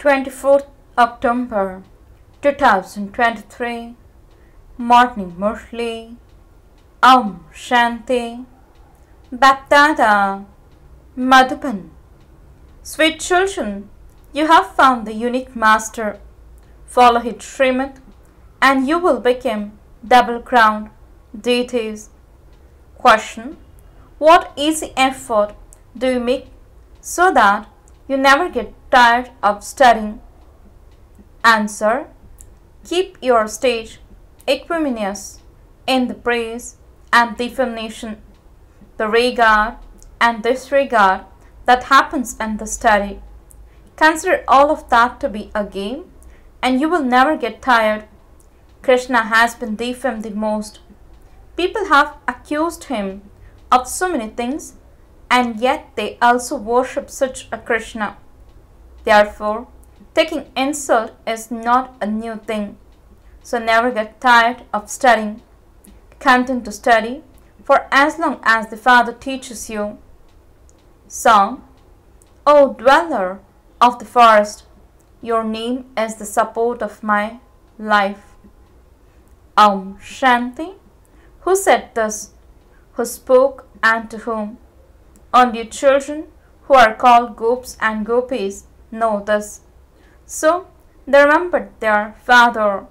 24th October 2023 Morning Murli. Om Shanti. BapDada Madhuban. Sweet children, you have found the unique master. Follow his Srimad and you will become double-crowned deities. Question: what easy effort do you make so that you never get tired of studying? Answer: keep your stage equanimous in the praise and defamation, the regard and disregard that happens in the study. Consider all of that to be a game and you will never get tired. Krishna has been defamed the most. People have accused him of so many things, and yet they also worship such a Krishna. Therefore, taking insult is not a new thing. So never get tired of studying. Continue to study for as long as the Father teaches you. Song: O dweller of the forest, your name is the support of my life. Om Shanti. Who said this? Who spoke and to whom? Only children who are called Gops and Gopis know this. So they remembered their father,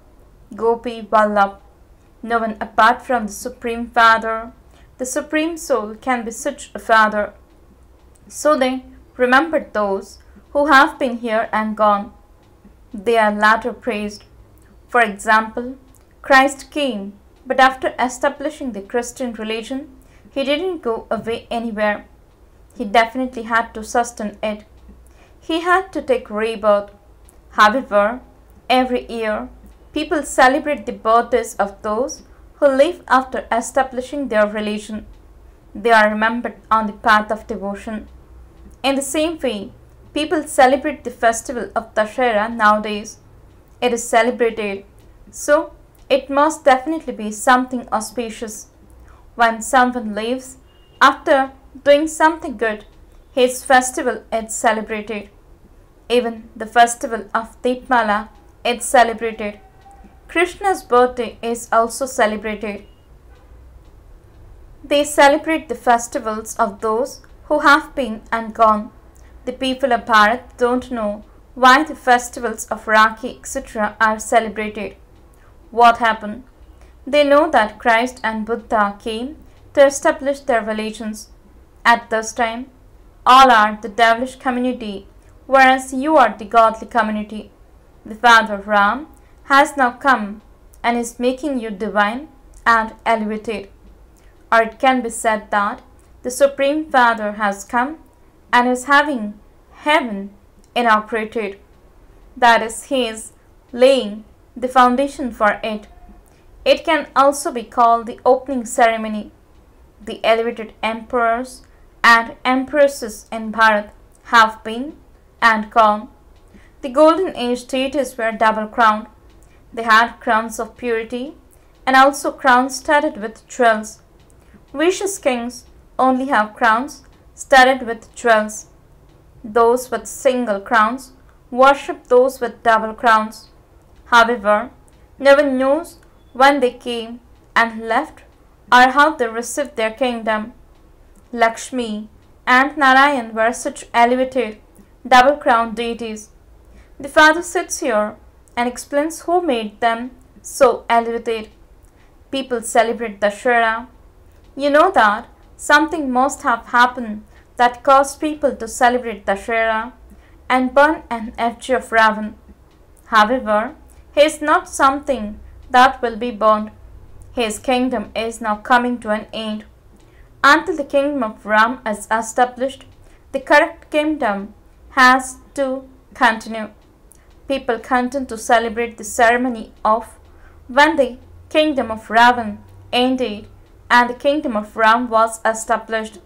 Gopi Vallabh. No one apart from the Supreme Father, the Supreme Soul, can be such a father. So they remembered those who have been here and gone. They are latter praised. For example, Christ came, but after establishing the Christian religion, he didn't go away anywhere. He definitely had to sustain it. He had to take rebirth. However, every year, people celebrate the birthdays of those who live after establishing their religion. They are remembered on the path of devotion. In the same way, people celebrate the festival of Dashera nowadays. It is celebrated, so it must definitely be something auspicious. When someone lives after doing something good, his festival is celebrated. Even the festival of Deepmala is celebrated. Krishna's birthday is also celebrated. They celebrate the festivals of those who have been and gone. The people of Bharat don't know why the festivals of Rakhi etc. are celebrated. What happened? They know that Christ and Buddha came to establish their religions. At this time, all are the devilish community, whereas you are the godly community. The Father Ram has now come and is making you divine and elevated. Or it can be said that the Supreme Father has come and is having heaven inaugurated. That is, he is laying the foundation for it. It can also be called the opening ceremony. The elevated emperors and empresses in Bharat have been and gone. The golden age deities were double crowned. They had crowns of purity and also crowns studded with jewels. Vicious kings only have crowns studded with jewels. Those with single crowns worship those with double crowns. However, no one knows when they came and left or how they received their kingdom. Lakshmi and Narayan were such elevated, double-crowned deities. The Father sits here and explains who made them so elevated. People celebrate Dashera. You know that something must have happened that caused people to celebrate Dashera and burn an effigy of Ravan. However, he is not something that will be burned. His kingdom is now coming to an end. Until the kingdom of Ram is established, the correct kingdom has to continue. People continue to celebrate the ceremony of when the kingdom of Ravan ended and the kingdom of Ram was established.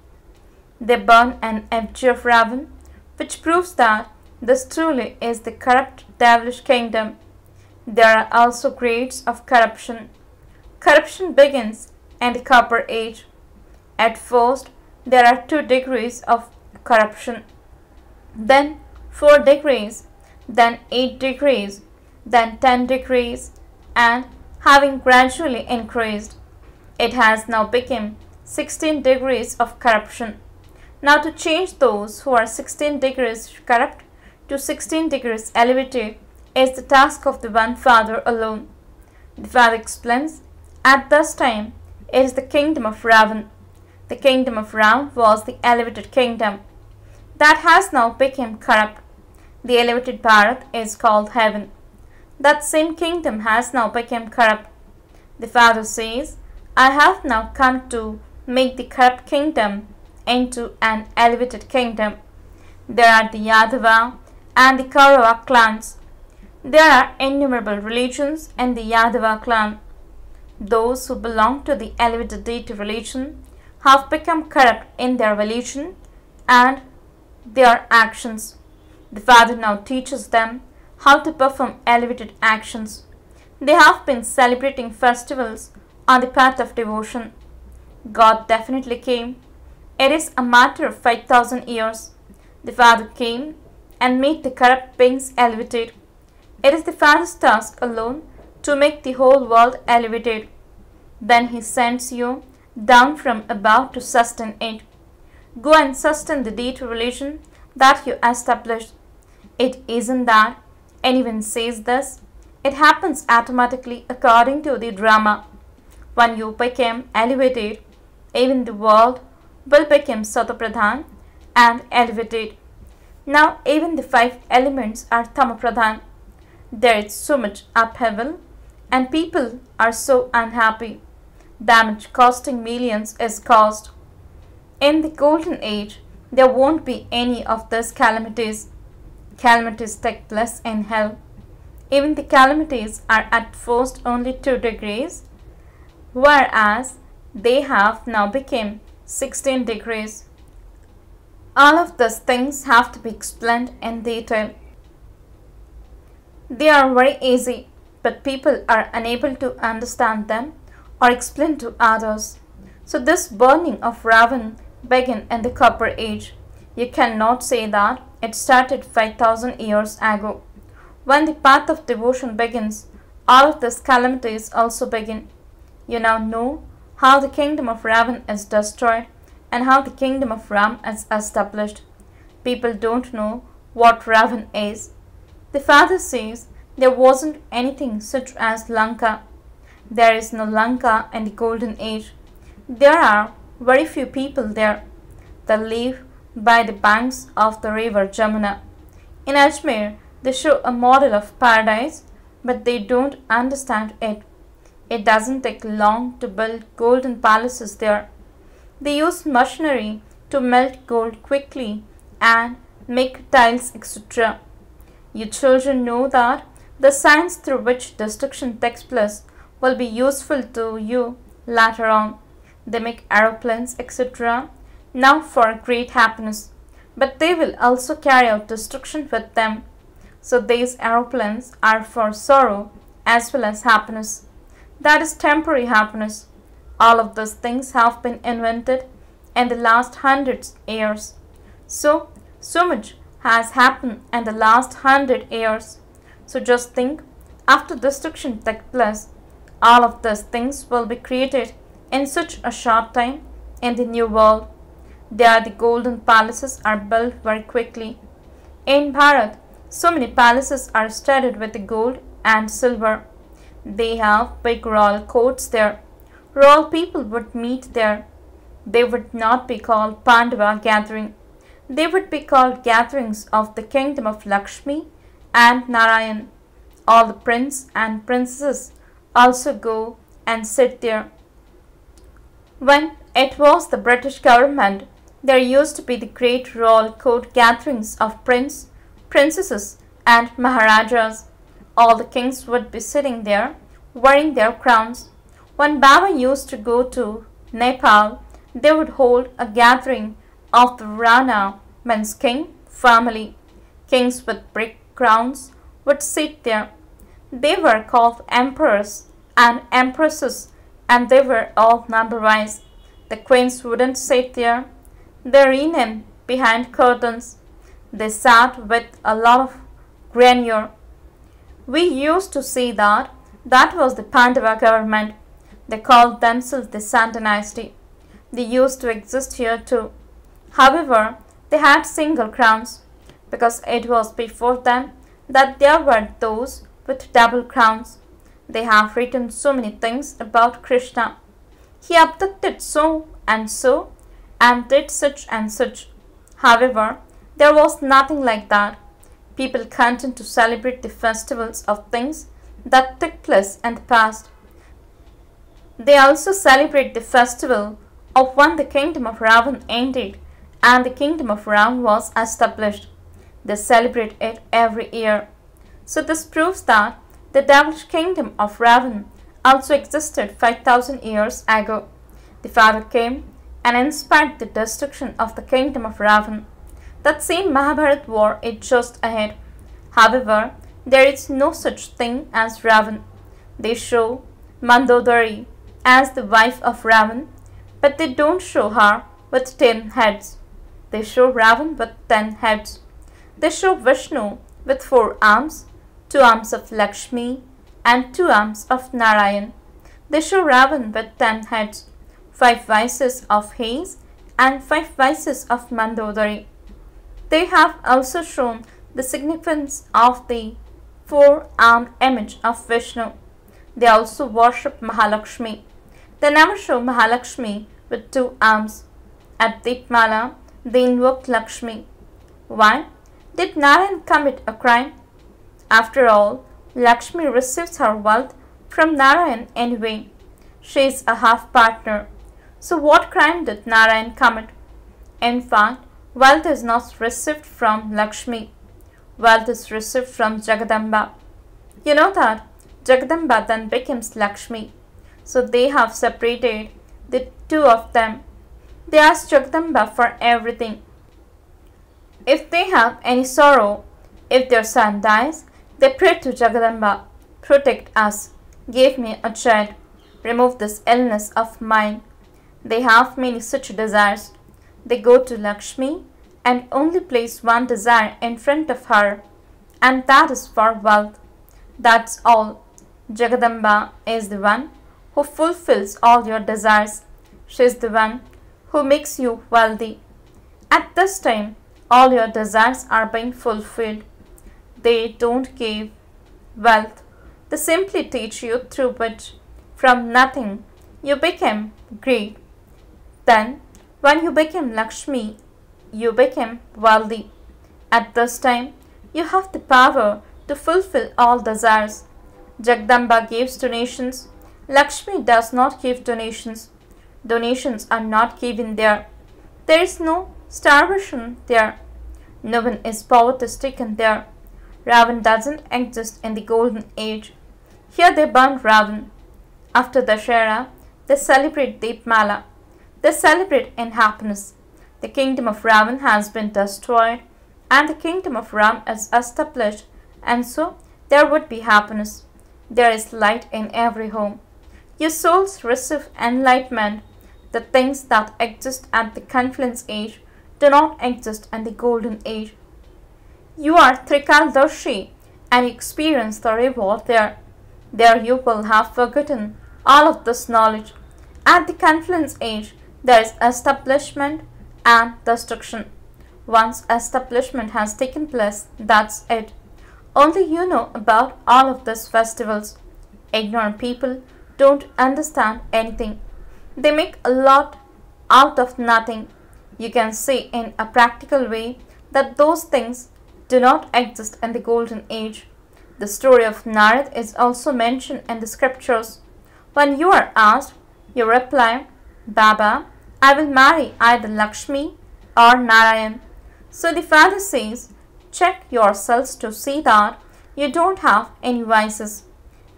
They burn an effigy of Ravan, which proves that this truly is the corrupt devilish kingdom. There are also grades of corruption. Corruption begins in the Copper Age. At first, there are 2 degrees of corruption, then 4 degrees, then 8 degrees, then 10 degrees, and having gradually increased, it has now become 16 degrees of corruption. Now to change those who are 16 degrees corrupt to 16 degrees elevated is the task of the one Father alone. The Father explains, at this time it is the kingdom of Ravan. The kingdom of Ravan was the elevated kingdom. That has now become corrupt. The elevated Bharat is called heaven. That same kingdom has now become corrupt. The Father says, I have now come to make the corrupt kingdom into an elevated kingdom. There are the Yadava and the Kaurava clans. There are innumerable religions in the Yadava clan. Those who belong to the elevated deity religion have become corrupt in their religion and their actions. The Father now teaches them how to perform elevated actions. They have been celebrating festivals on the path of devotion. God definitely came. It is a matter of 5,000 years. The Father came and made the corrupt beings elevated. It is the Father's task alone to make the whole world elevated. Then He sends you down from above to sustain it. Go and sustain the deity religion that you established. It isn't that anyone says this. It happens automatically according to the drama. When you became elevated, even the world will become Satopradhan and elevated. Now even the five elements are Tamopradhan. There is so much upheaval and people are so unhappy. Damage costing millions is caused. In the golden age, there won't be any of these calamities. Calamities take place in hell. Even the calamities are at first only 2 degrees, whereas they have now become 16 degrees. All of these things have to be explained in detail. They are very easy, but people are unable to understand them or explain to others. So this burning of Ravan began in the Copper Age. You cannot say that it started 5,000 years ago. When the path of devotion begins, all of these calamities also begin. You now know how the kingdom of Ravan is destroyed and how the kingdom of Ram is established. People don't know what Ravan is. The Father says there wasn't anything such as Lanka. There is no Lanka in the Golden Age. There are very few people there. They live by the banks of the river Jamuna. In Ajmer, they show a model of paradise, but they don't understand it. It doesn't take long to build golden palaces there. They use machinery to melt gold quickly and make tiles, etc. You children know that the science through which destruction takes place will be useful to you later on. They make aeroplanes, etc. now for great happiness, but they will also carry out destruction with them. So these aeroplanes are for sorrow as well as happiness. That is temporary happiness. All of those things have been invented in the last hundreds years. So much has happened in the last 100 years. So just think, after destruction takes place, all of those things will be created in such a short time in the new world. There the golden palaces are built very quickly. In Bharat, so many palaces are studded with gold and silver. They have big royal courts there. Royal people would meet there. They would not be called Pandava gathering. They would be called gatherings of the kingdom of Lakshmi and Narayan. All the prince and princesses also go and sit there. When it was the British government, there used to be the great royal court gatherings of prince, princesses and maharajas. All the kings would be sitting there, wearing their crowns. When Baba used to go to Nepal, they would hold a gathering of the Rana, means king, family. Kings with brick crowns would sit there. They were called emperors and empresses, and they were all number-wise. The queens wouldn't sit there. They renamed behind curtains. They sat with a lot of grandeur. We used to see that was the Pandava government. They called themselves the San dynasty. They used to exist here too. However, they had single crowns, because it was before them that there were those with double crowns. They have written so many things about Krishna. He abducted so and did such and such. However, there was nothing like that. People continued to celebrate the festivals of things that took place in the past. They also celebrate the festival of when the kingdom of Ravan ended and the kingdom of Ram was established. They celebrate it every year. So this proves that the devilish kingdom of Ravan also existed 5,000 years ago. The father came and inspired the destruction of the kingdom of Ravan. That same Mahabharat war is just ahead. However, there is no such thing as Ravan. They show Mandodari as the wife of Ravan, but they don't show her with 10 heads. They show Ravan with 10 heads. They show Vishnu with 4 arms, 2 arms of Lakshmi and 2 arms of Narayan. They show Ravan with 10 heads, 5 vices of his and 5 vices of Mandodari. They have also shown the significance of the 4-armed image of Vishnu. They also worship Mahalakshmi. They never show Mahalakshmi with 2 arms. At Deepmala, they invoke Lakshmi. Why? Did Narayan commit a crime? After all, Lakshmi receives her wealth from Narayan anyway. She is a half-partner. So what crime did Narayan commit? In fact, wealth is not received from Lakshmi. Wealth is received from Jagadamba. You know that Jagadamba then becomes Lakshmi. So they have separated the two of them. They ask Jagadamba for everything. If they have any sorrow, if their son dies, they pray to Jagadamba, protect us, give me a child, remove this illness of mine. They have many such desires. They go to Lakshmi and only place one desire in front of her, and that is for wealth. That's all. Jagadamba is the one who fulfills all your desires. She is the one who makes you wealthy. At this time, all your desires are being fulfilled. They don't give wealth. They simply teach you through which, from nothing, you became great. Then, when you became Lakshmi, you became wealthy. At this time, you have the power to fulfill all desires. Jagadamba gives donations. Lakshmi does not give donations. Donations are not given there. There is no starvation there. No one is poverty stricken there. Ravan doesn't exist in the golden age. Here they burn Ravan. After Dashera, they celebrate Deepmala. They celebrate in happiness. The kingdom of Ravan has been destroyed and the kingdom of Ram is established, and so there would be happiness. There is light in every home. Your souls receive enlightenment. The things that exist at the confluence age do not exist in the golden age. You are Trikaldarshi and experience the reward there. There you will have forgotten all of this knowledge. At the confluence age, there is establishment and destruction. Once establishment has taken place, that's it. Only you know about all of these festivals. Ignorant people don't understand anything. They make a lot out of nothing. You can see in a practical way that those things do not exist in the golden age. The story of Narad is also mentioned in the scriptures. When you are asked, you reply, Baba, I will marry either Lakshmi or Narayan. So the father says, check yourselves to see that you don't have any vices.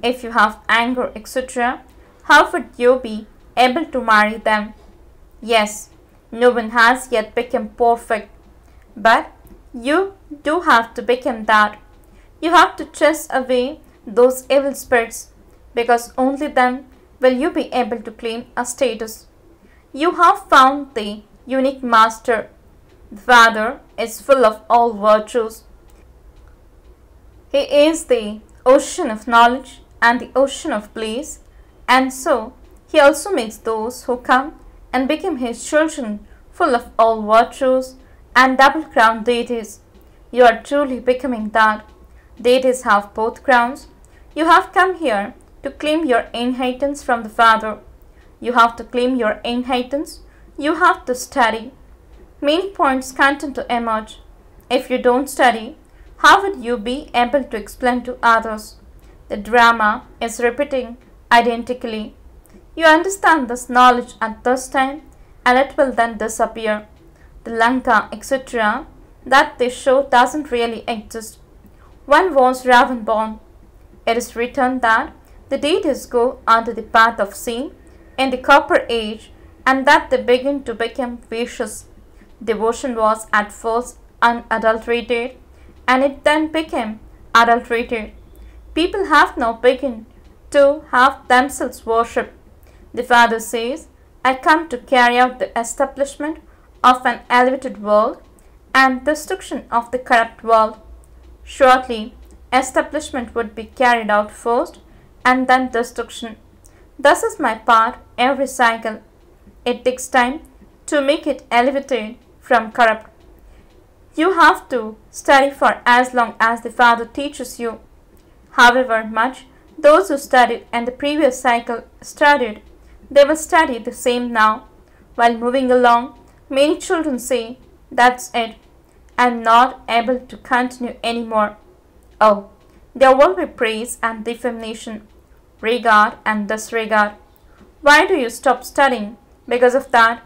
If you have anger, etc., how would you be able to marry them? Yes, no one has yet become perfect, but you do have to become that. You have to chase away those evil spirits, because only then will you be able to claim a status. You have found the unique master. The father is full of all virtues. He is the ocean of knowledge and the ocean of bliss, and so he also makes those who come and become his children full of all virtues and double-crowned deities. You are truly becoming that. Deities have both crowns. You have come here to claim your inheritance from the Father. You have to claim your inheritance. You have to study. Main points continue to emerge. If you don't study, how would you be able to explain to others? The drama is repeating identically. You understand this knowledge at this time and it will then disappear. The Lanka, etc. that they show doesn't really exist. When was Ravan born? It is written that the deities go onto the path of sin in the copper age and that they begin to become vicious. Devotion was at first unadulterated and it then became adulterated. People have now begun to have themselves worship. The Father says, I come to carry out the establishment of an elevated world and destruction of the corrupt world. Shortly, establishment would be carried out first and then destruction. This is my part every cycle. It takes time to make it elevated from corrupt. You have to study for as long as the Father teaches you. However much those who studied in the previous cycle studied, they will study the same now. While moving along, many children say, that's it. I'm not able to continue anymore. Oh, there will be praise and defamation, regard and disregard. Why do you stop studying? Because of that,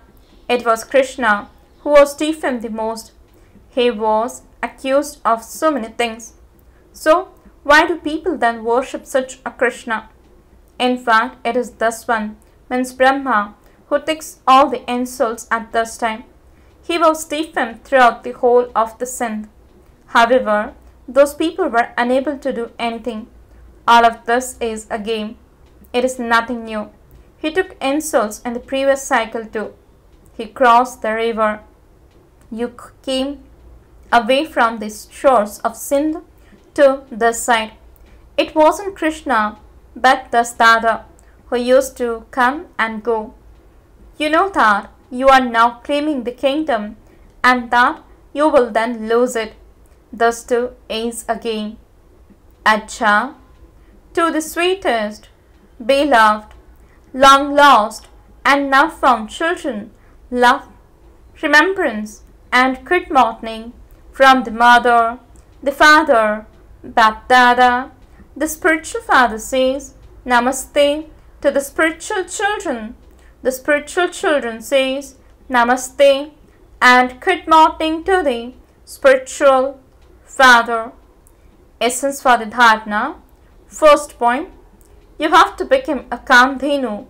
it was Krishna who was defamed the most. He was accused of so many things. So, why do people then worship such a Krishna? In fact, it is this one, means Brahma, who takes all the insults at this time. He was defamed throughout the whole of the synth. However, those people were unable to do anything. All of this is a game. It is nothing new. He took insults in the previous cycle too. He crossed the river. You came away from the shores of Sindh to this side. It wasn't Krishna but BapDada who used to come and go. You know that you are now claiming the kingdom and that you will then lose it. This too is a game. Acha, to the sweetest, beloved, long lost and now found children, love, remembrance and good morning from the mother, the father, BapDada. The spiritual father says, Namaste to the spiritual children. The spiritual children says, Namaste and good morning to the spiritual father. Essence for the dharana. First point, you have to become a kamdhenu,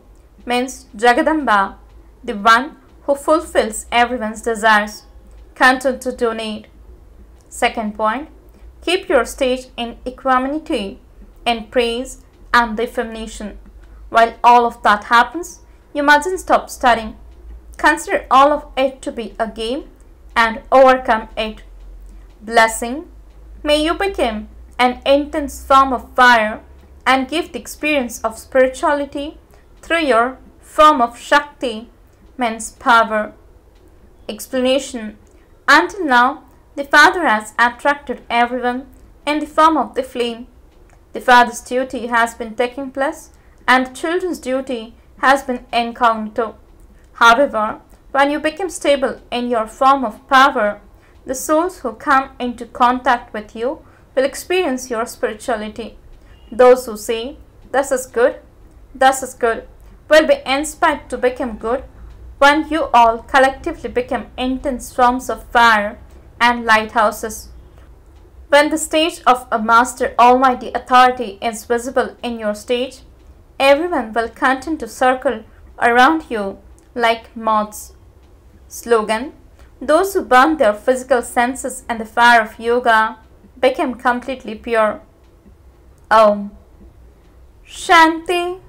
means Jagadamba, the one who fulfills everyone's desires. Continue to donate. Second point, keep your stage in equanimity, in praise and defamation. While all of that happens, you mustn't stop studying. Consider all of it to be a game and overcome it. Blessing, may you become an intense form of fire and give the experience of spirituality through your form of Shakti, means power. Explanation, until now, the Father has attracted everyone in the form of the flame. The Father's duty has been taking place and the children's duty has been encountered. However, when you become stable in your form of power, the souls who come into contact with you will experience your spirituality. Those who say, this is good, will be inspired to become good when you all collectively become intense forms of fire and lighthouses. When the stage of a Master Almighty Authority is visible in your stage, everyone will continue to circle around you like moths. Slogan, those who burn their physical senses in the fire of yoga become completely pure. Om Shanti.